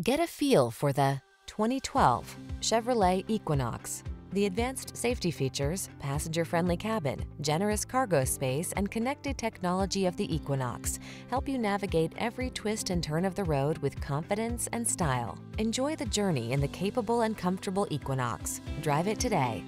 Get a feel for the 2012 Chevrolet Equinox. The advanced safety features, passenger-friendly cabin, generous cargo space, and connected technology of the Equinox help you navigate every twist and turn of the road with confidence and style. Enjoy the journey in the capable and comfortable Equinox. Drive it today.